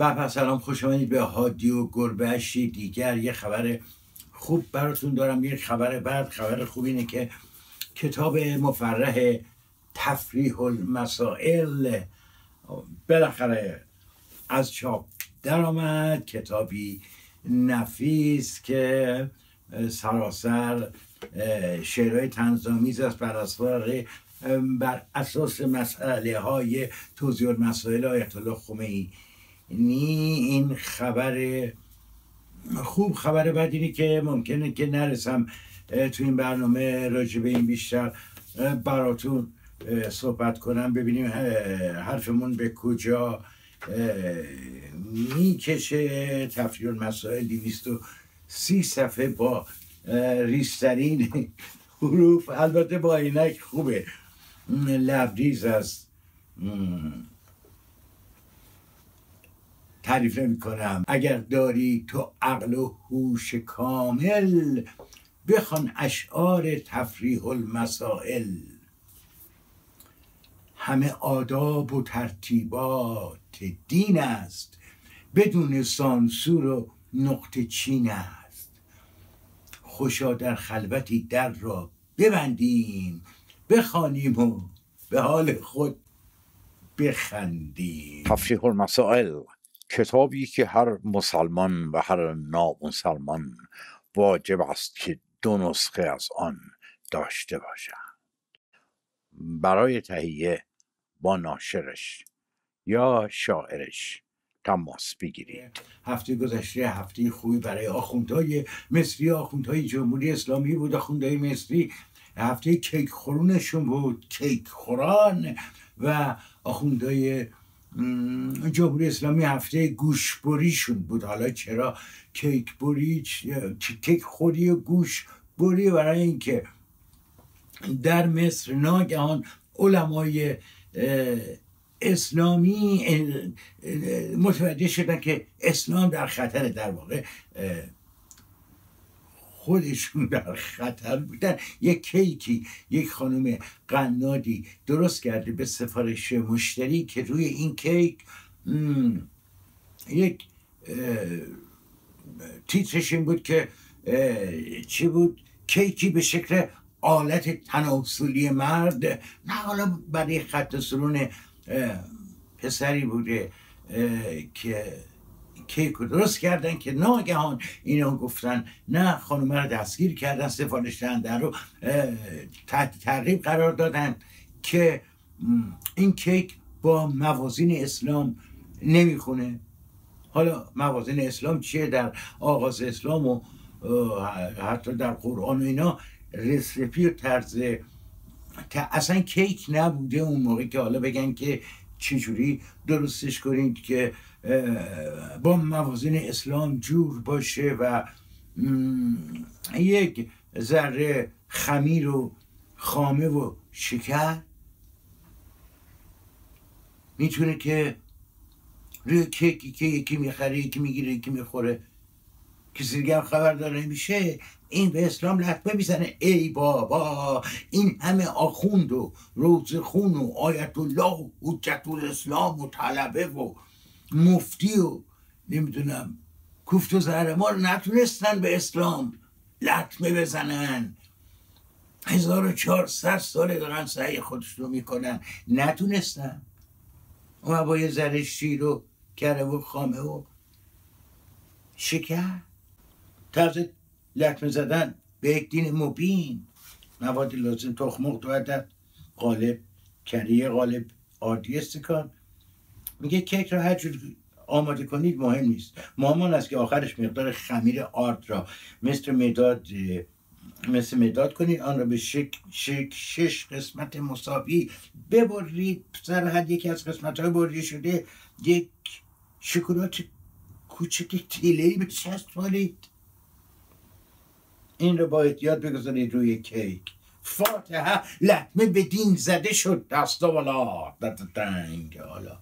و پس سلام، خوش آمدید به هادی و گربه‌اش دیگر. یه خبر خوب براتون دارم، یه خبر بد. خبر خوب اینه که کتاب مفرح تفریح المسائل بالاخره از چاپ در آمد. کتابی نفیس که سراسر شعرهای طنزآمیز است، بر اساس مسئله های توضیح المسائل آیت الله خمینی. این خبر خوب. خبر بعد اینه که ممکنه که نرسم تو این برنامه راجع به این بیشتر براتون صحبت کنم، ببینیم حرفمون به کجا میکشه. تفریح المسائل 230 صفحه با ریزترین حروف، البته با عینک خوبه، لبریز است، تعریف نمی کنم. اگر داری تو عقل و هوش کامل بخوان اشعار تفریح المسائل، همه آداب و ترتیبات دین است، بدون سانسور و نقطه چین است. خوشا در خلوتی در را ببندیم، بخوانیم و به حال خود بخندیم. تفریح المسائل، کتابی که هر مسلمان و هر نامسلمان واجب است که دو نسخه از آن داشته باشند. برای تهیه با ناشرش یا شاعرش تماس بگیرید. هفته گذشته هفته خوبی برای آخوندهای مصری، آخوندهای جمهوری اسلامی بود. آخوندهای مصری هفته کیک خورونشون بود، کیک خوران، و آخوندهای جمهوری اسلامی هفته گوشبریشون بود. حالا چرا کیک خوری و گوش بری؟ برای اینکه در مصر ناگهان علمای اسلامی متوجه شدن که اسلام در خطر، در واقع خودشون در خطر بودن. یک کیکی یک خانم قنادی درست کرده به سفارش مشتری که روی این کیک یک تیترش این بود که چی بود؟ کیکی به شکل آلت تناسلی مرد. نه، حالا برای خط سرون پسری بوده که کیک رو درست کردن که ناگهان اینا گفتن نه، خانومه رو دستگیر کردن، سفارش دهنده رو تحت تعقیب قرار دادن که این کیک با موازین اسلام نمیخونه. حالا موازین اسلام چیه؟ در آغاز اسلام و حتی در قرآن و اینا رسپی و طرز اصلا کیک نبوده اون موقع که حالا بگن که چجوری درستش کنید که با موازین اسلام جور باشه و یک ذره خمیر و خامه و شکر میتونه که روی کیکی که یکی میخره، یکی میگیره، یکی میخوره، کسی دیگه هم خبردار نمیشه، این به اسلام لطمه میزنه. ای بابا، این همه آخوند و روزخون و آیت الله و حجت الاسلام و طلبه و مفتی و نمیدونم کوفت و زهرمار نتونستن به اسلام لطمه بزنن. 1400 ساله دارن سعی خودش رو میکنن، نتونستن. و با یه ذره شیر و کره و خامه و شکر، طرز لطمه زدن به یک دین مبین، مواد لازم، تخم مرغ، دو عدد، قالب، کریه، قالب عادی استکان. میگه کیک را هر جور آماده کنید مهم نیست، مهم است که آخرش مقدار خمیر آرد را مثل مداد کنید، آن را به شش قسمت مساوی ببرید. سر هر یکی از قسمت های برده شده یک شکلات کوچک تیله‌ای بچسبانید. این رو با احتیاط بگذارید روی کیک. فاتحه، لطمه به دین زده شد، دستا بالا، دنگ حالا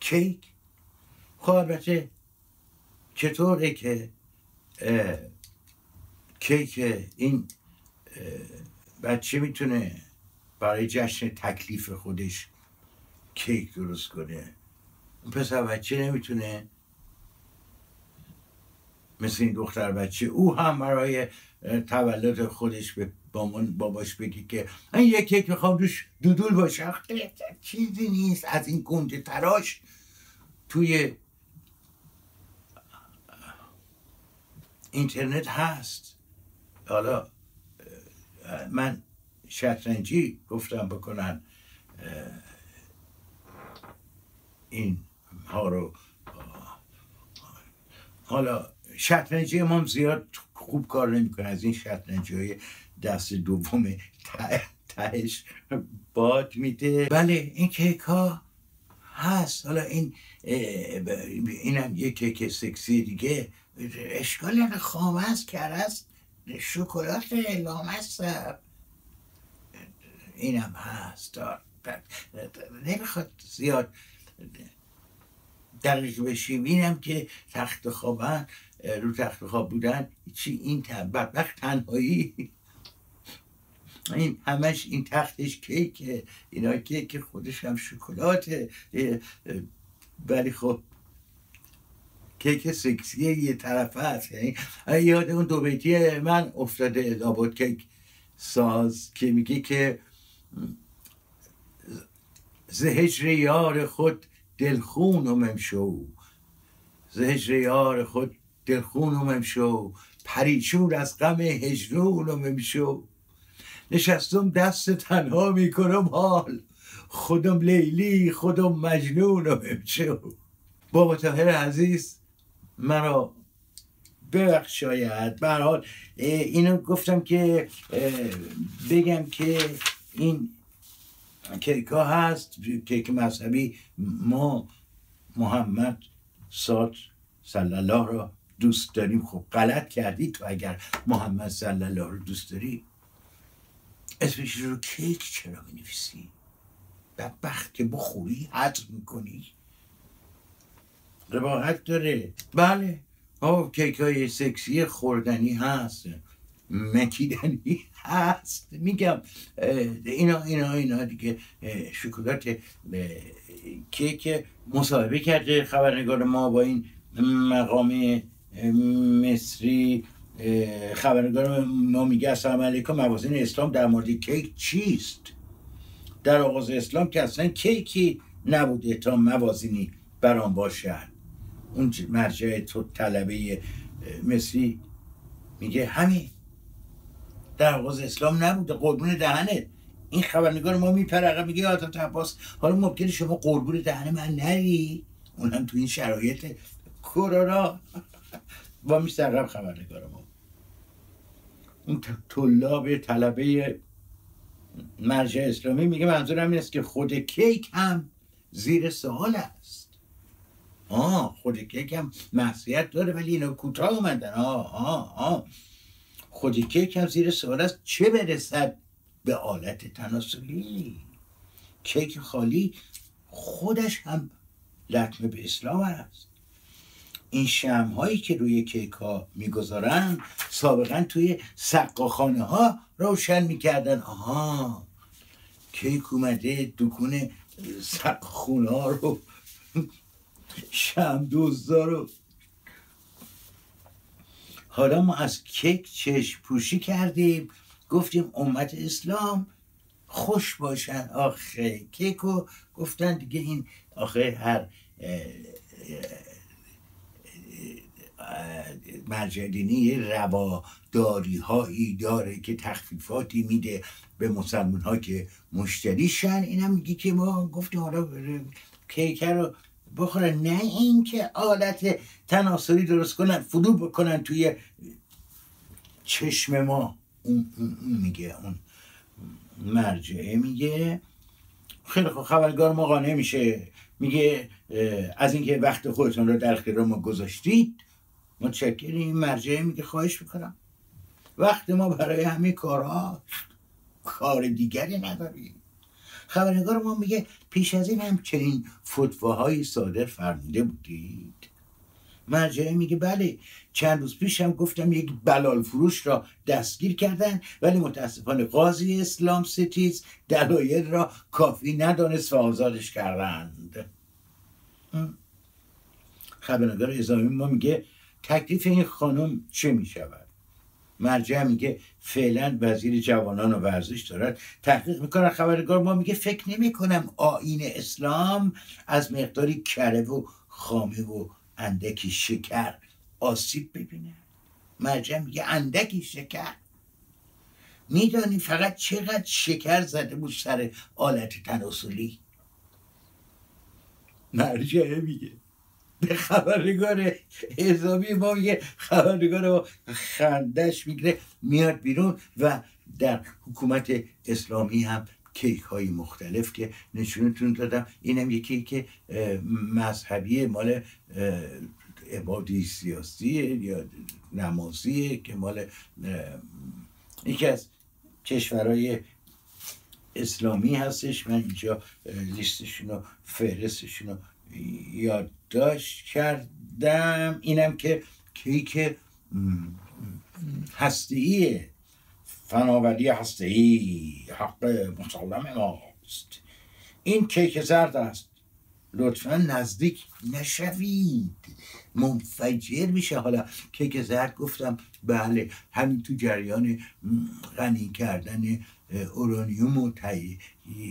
کیک. خب البته چطوره که کیک این بچه میتونه برای جشن تکلیف خودش کیک درست کنه؟ پسر بچه نمیتونه مثل این دختر بچه او هم برای تولد خودش به باباش بگی که من یک کیک میخوام روش دودول باشه. چیزی نیست از این گنده تراش توی اینترنت هست. حالا من شطرنجی گفتم بکنن این ها رو. حالا شطرنجی امام زیاد خوب کار نمیکنه، از این شطرنجی های دست دوم تهش باد میده. بله این کیک ها هست. حالا اینم یک کیک سکسی دیگه، اشکال نداره، خام است، کره است، شکلات لام است، اینم هست. نمیخواد زیاد دقیق بشیم. اینم که تخت خوابن، رو تخت خواب بودن چی این وقت تنهایی، این همش این تختش کیکه، اینا کیک خودش هم شکلاته. ولی خب کیک سکسیه یه طرفه هست. یاد اون دو بیتی من افتاده لابد کیک ساز که میگه که ز هجر یار خود دلخونم امشو، ز هجر یار خود دلخونم امشو، پریشور از غم هجرونم امشو، نشستم دست تنها میکنم حال، خودم لیلی خودم مجنونم امشو. بابا طاهر عزیز مرا ببخش. شاید به هر حال اینو گفتم که بگم که این کیک ها هست، کیک مذهبی. ما محمد صاد صلی الله را دوست داریم. خب غلط کردی تو، اگر محمد صلی الله رو دوست داری اسمش رو کیک چرا می‌نویسی؟ بدبخت که بخوری حذف میکنی، قباحت داره. بله آه کیک های سکسی خوردنی هست، مکیدنی هست، میگم اینا دیگه شکلات کیک. مصاحبه کرده خبرنگار ما با این مقام مصری، خبرنگار ما میگه السلام علیکم، موازین اسلام در مورد کیک چیست؟ در آغاز اسلام که اصلا کیکی نبوده تا موازینی برام باشد. اون مرجع تو طلبه مصری میگه همین در آغاز اسلام نبوده، قربون دهنه. این خبرنگار ما میپرقه میگه حضرت عباس حالا ممکنه شما قربون دهنه من نری، اونم تو این شرایط کرونا با میسرقم خبرنگار ما. اون طلاب طلبه مرجع اسلامی میگه منظورم این است که خود کیک هم زیر سوال است. خود کیک هم معصیت داره ولی اینا کوتاه اومدن. خود کیک هم زیر سوال است، چه برسد به آلت تناسلی. کیک خالی خودش هم لطمه به اسلام است. این شمع هایی که روی کیک ها میگذارن سابقا توی سقاخانه ها روشن میکردن. کیک اومده دکون سقاخونه ها رو، شمع دوزدار رو. حالا ما از کیک چشم پوشی کردیم، گفتیم امت اسلام خوش باشن. آخه کیک رو گفتن دیگه این آخه هر مرجع دینی رواداری هایی داره که تخفیفاتی میده به مسلمان ها که مشتریشن. اینم میگه که ما گفتیم حالا کیک رو بخورن، نه اینکه آلت تناسلی درست کنن فرو بکنن توی چشم ما. اون میگه، اون مرجعه میگه خیلی خوب. خبرنگار ما قانع میشه، میگه از اینکه وقت خودتون رو در اختیار ما گذاشتید متشکریم. این مرجعه میگه خواهش میکنم، وقت ما برای همه کارها، کار دیگری نداریم. خبرنگار ما میگه پیش از این هم چنین فتواهای صادر فرموده بودید؟ مرجعه میگه بله، چند روز پیش هم گفتم یک بلال فروش را دستگیر کردن ولی متاسفانه قاضی اسلام ستیز دلایل را کافی ندانست و آزادش کردند. خبرنگار اعزامی ما میگه تکلیف این خانم چه میشود؟ مرجع میگه فعلا وزیر جوانان و ورزش دارد تحقیق میکنن. خبرنگار ما میگه فکر نمیکنم آیین اسلام از مقداری کره و خامه و اندکی شکر آسیب ببینه. مرجع میگه اندکی شکر؟ میدانی فقط چقدر شکر زده بود سر آلت تناسلی؟ مرجع میگه به خبرنگار اعزامی ما میگه. خبرنگار ما خندش میگیره میاد بیرون و در حکومت اسلامی هم کیک های مختلف که نشونتون دادم. اینم یکی که مذهبی مال عبادی سیاسیه یا نمازیه که مال یکی از کشورهای اسلامی هستش. من اینجا لیستشون و فهرستشون رو یادداشت کردم. اینم که کیک هسته‌ایه، فناوری هسته‌ای، حق مسلم ماست. این کیک زرد است، لطفا نزدیک نشوید منفجر میشه. حالا کیک زرد گفتم، بله همین تو جریان غنی کردن اورانیوم و تهیه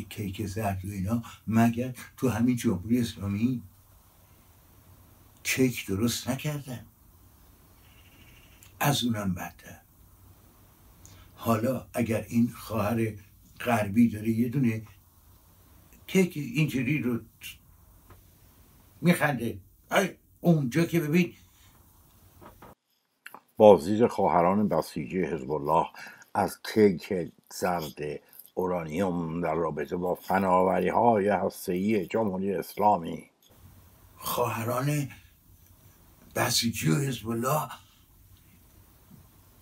کیک زرد و اینا، مگر تو همین جمهوری اسلامی کیک درست نکردن؟ از اونم بدتر. حالا اگر این خواهر غربی داره یه دونه کیک اینجوری رو میخنده اونجا که ببین. بازدید خواهران بسیجی حزب الله از کیک زرد اورانیوم در رابطه با فناوری‌های هسته‌ای جمهوری اسلامی. خواهران بسیجی و حزب الله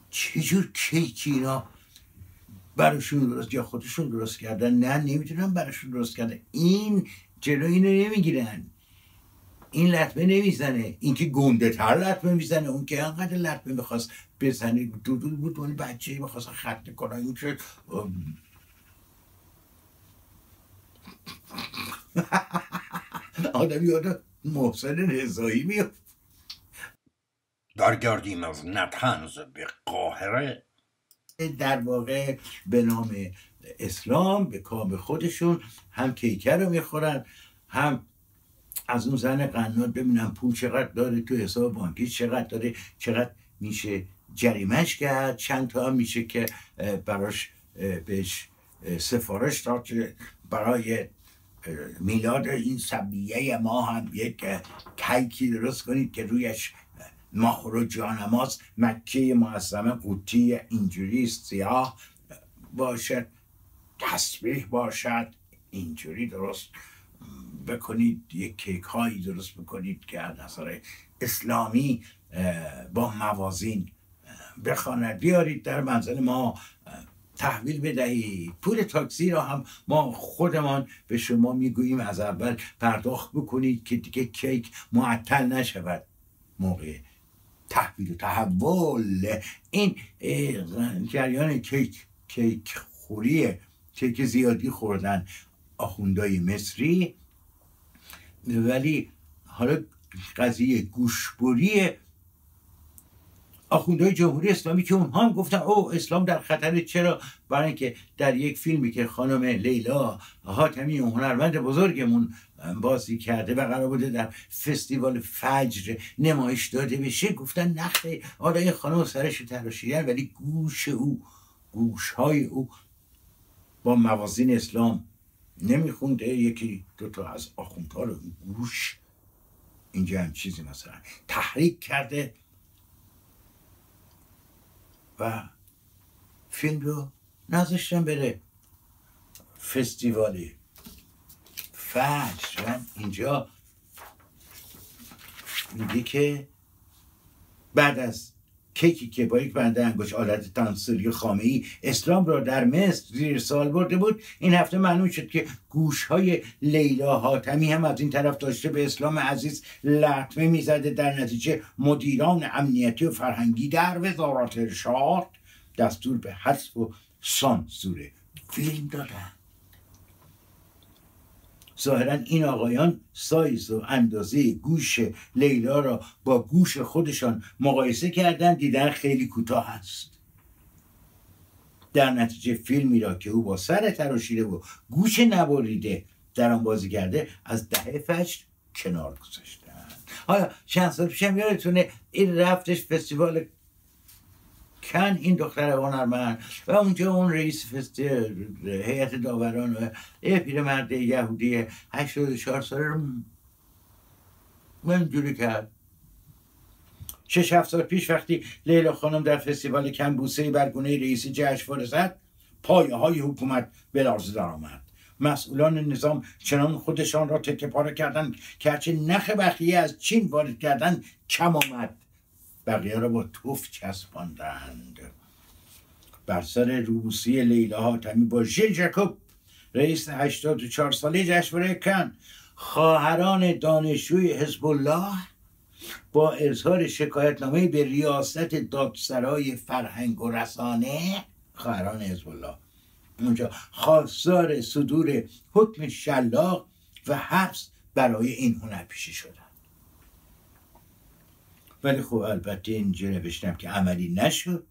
چجور کیکی اینا براشون درست یا خودشون درست کردن؟ نه نمیتونن براشون درست کردن. این جلو اینو نمیگیرن، این لطمه نمیزنه، این که گنده تر لطمه میزنه، اون که انقدر لطمه میخواست بزنه دودول بود ولی بچه میخواست ختنه کنه. این شد آدم یاد محسن رضایی میاد. برگردیم از نتنز به قاهره. در واقع به نام اسلام به کام خودشون هم کیکر رو میخورن، هم از اون زن قناد ببینم پول چقدر داره تو حساب بانکی، چقدر داره، چقدر میشه جریمهش کرد، چند تا هم میشه که براش بهش سفارش داد برای میلاد این صبیه ما هم یک کیکی درست کنید که رویش ماهر و جانماز مکه معظمه قوطی اینجوری سیاه باشد، تسبیح باشد، اینجوری درست بکنید، یک کیک هایی درست بکنید که از نظر اسلامی با موازین بخواند، بیارید در منزل ما تحویل بدهید، پول تاکسی را هم ما خودمان به شما میگوییم از اول پرداخت بکنید که دیگه کیک معطل نشود موقع تحویل و تحول. این جریان کیک خوریه، کیک زیادی خوردن آخوندهای مصری. ولی حالا قضیه گوشبری آخوندهای جمهوری اسلامی که اونها هم گفتن او اسلام در خطره. چرا؟ برای اینکه در یک فیلمی که خانم لیلا حاتمی هنرمند بزرگمون بازی کرده و قرار بوده در فستیوال فجر نمایش داده بشه، گفتن نخه، آره این خانم سرش تراشیدن ولی گوش او، گوشهای او با موازین اسلام نمیخونده. یکی دوتا از آخوندها رو گوش اینجا هم چیزی مثلا تحریک کرده و فیلم رو نذاشتن بره فستیوال فجر. اینجا میگه که بعد از کیکی که با یک بنده انگشت آلت تناسلی خامه‌ای اسلام را در مصر زیر سوال برده بود، این هفته معلوم شد که گوش‌های لیلا حاتمی هم از این طرف داشته به اسلام عزیز لطمه میزده. در نتیجه مدیران امنیتی و فرهنگی در وزارت ارشاد دستور به حذف و سانسور فیلم دادند. ظاهرا این آقایان سایز و اندازه گوش لیلا را با گوش خودشان مقایسه کردند، دیدن خیلی کوتاه است. در نتیجه فیلمی را که او با سر تراشیده و گوش نبریده در آن بازی کرده از دهه فجر کنار گذاشتند. آیا چند سال پیشم یادتونه این رفتش فستیوال کن این دختر هنرمند و اونجا اون رئیس هیئت داوران و یه پیرمرد یهودی 84 ساله رو منجوری کرد. 6-7 سال پیش وقتی لیلا خانم در فستیوال کن بوسه‌ای بر گونه رئیسی جشنواره زد، پایه‌های حکومت به لرزه درآمد. مسئولان نظام چنان خودشان را تکه پاره کردند که هرچه نخ بخیه از چین وارد کردند کم آمد، بقیه را با توف چسباندند. بر سر روسی لیلا حاتمی با ژیل جاکوب رئیس 84 ساله جشنواره کن، خواهران دانشجوی حزب الله با اظهار شکایتنامه به ریاست دادسرای فرهنگ و رسانه، خواهران حزب الله اونجا خواستار صدور حکم شلاق و حبس برای این هنرپیشه شدند. ولی خب البته اینجا نوشتم که عملی نشد.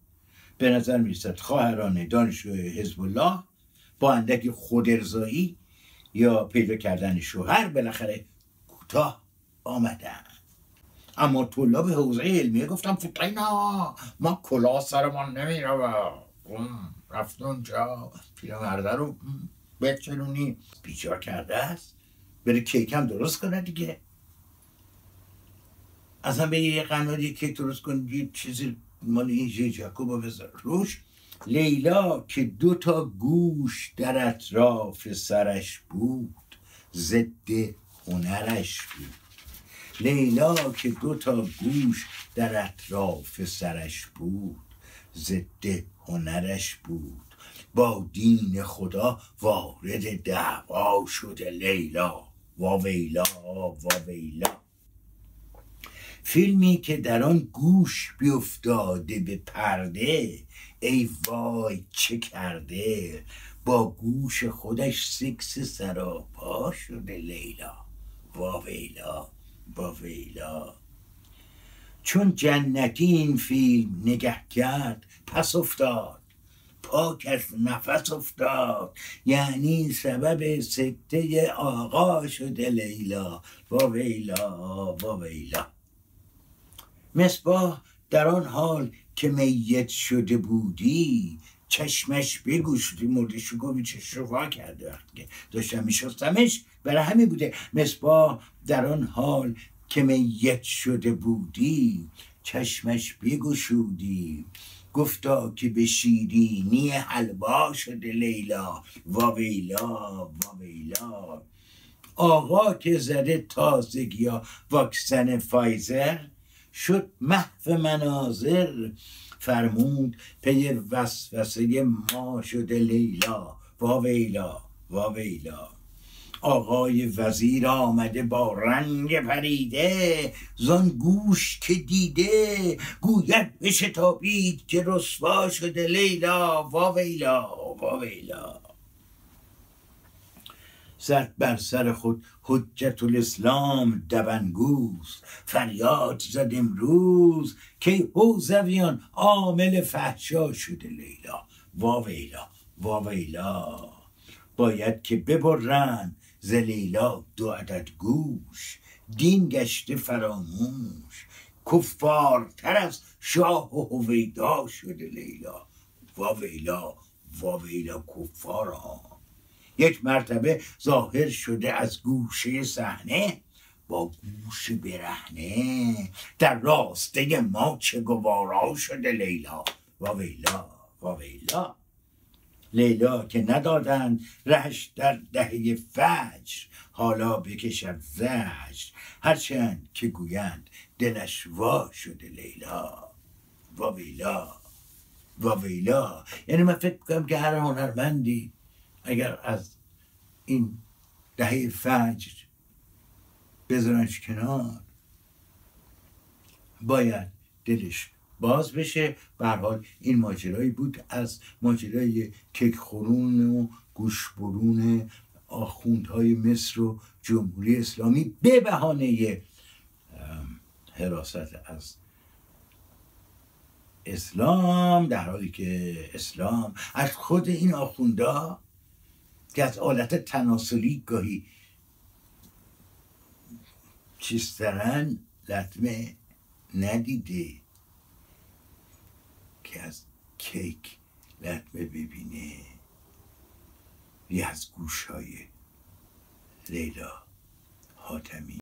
به نظر می‌رسد خواهران دانشجوی حزب الله با اندکی خودارضایی یا پیدا کردن شوهر بالاخره کوتاه آمدند. اما طلاب حوزه علمیه گفتم فطرینا ما کلاه سرمان نمیرود، رفت اونجا پیرمرده رو بچلونی، بیچار کرده است، بره کیکم درست کنه دیگه. اصلا به یه قنادی کیک درست کنه، یه چیزی مال این ژیل جاکوب بذار روش. لیلا که دو تا گوش در اطراف سرش بود ضد هنرش بود. لیلا که دو تا گوش در اطراف سرش بود ضد هنرش بود. با دین خدا وارد دعوا شده لیلا. واویلا واویلا. فیلمی که در آن گوش بیفتاده به پرده، ای وای چه کرده، با گوش خودش سکس سراپا شده لیلا. واویلا واویلا. چون جنتی این فیلم نگه کرد پس افتاد، پاک از نفس افتاد، یعنی سبب سکته آقا شده لیلا. واویلا واویلا. مصباح در آن حال که میت شده بودی چشمش بگو شدی مرده شکوفی چشم رو وا کرده، وقتی که داشتم میشستمش برای همین بوده. مصباح در آن حال که میت شده بودی چشمش بگشودی، گفتا که به شیرینی حلوا شده لیلا. واویلا واویلا. آقا که زده تازگی ها واکسن فایزر شد محو مناظر، فرمود پی وسوسه ما شده لیلا. واویلا واویلا. آقای وزیر آمده با رنگ پریده، زان گوش که دیده گوید بشه تابید که رسوا شده لیلا. واویلا واویلا. زد بر سر خود حجت الاسلام دبنگوز، فریاد زد امروز که حوزویان عامل فحشا شده لیلا. واویلا واویلا. باید که ببرن ز لیلا دو عدد گوش، دین گشته فراموش، کفارتر از شاه و هویدا شده لیلا. واویلا واویلا. کفارا یک مرتبه ظاهر شده از گوشه صحنه، با گوش برهنه در راسته ما چه گوارا شده لیلا. واویلا واویلا. لیلا که ندادند رهش در دهه فجر، حالا بکشد زجر هرچند که گویند دلش وا شده لیلا. واویلا واویلا. یعنی من فکر میکنم که هر هنرمندی اگر از این دهه فجر بذارنش کنار باید دلش باز بشه. به هر حال این ماجرایی بود از ماجرای کیک خورون و گوش برون آخوندهای مصر و جمهوری اسلامی به بهانه حراست از اسلام، در حالی که اسلام از خود این آخوندها که از آلت تناسلی گاهی چیسترن لطمه ندیده که از کیک لطمه ببینه، یا از گوشهای لیلا حاتمی.